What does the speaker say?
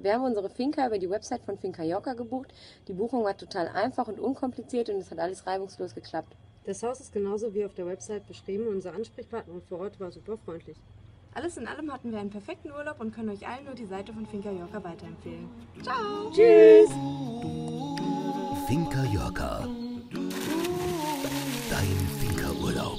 Wir haben unsere Finca über die Website von Finca Callorca gebucht. Die Buchung war total einfach und unkompliziert und es hat alles reibungslos geklappt. Das Haus ist genauso wie auf der Website beschrieben und unser Ansprechpartner vor Ort war super freundlich. Alles in allem hatten wir einen perfekten Urlaub und können euch allen nur die Seite von Finca Callorca weiterempfehlen. Ciao! Tschüss! Finca Callorca. Dein Finca-Urlaub.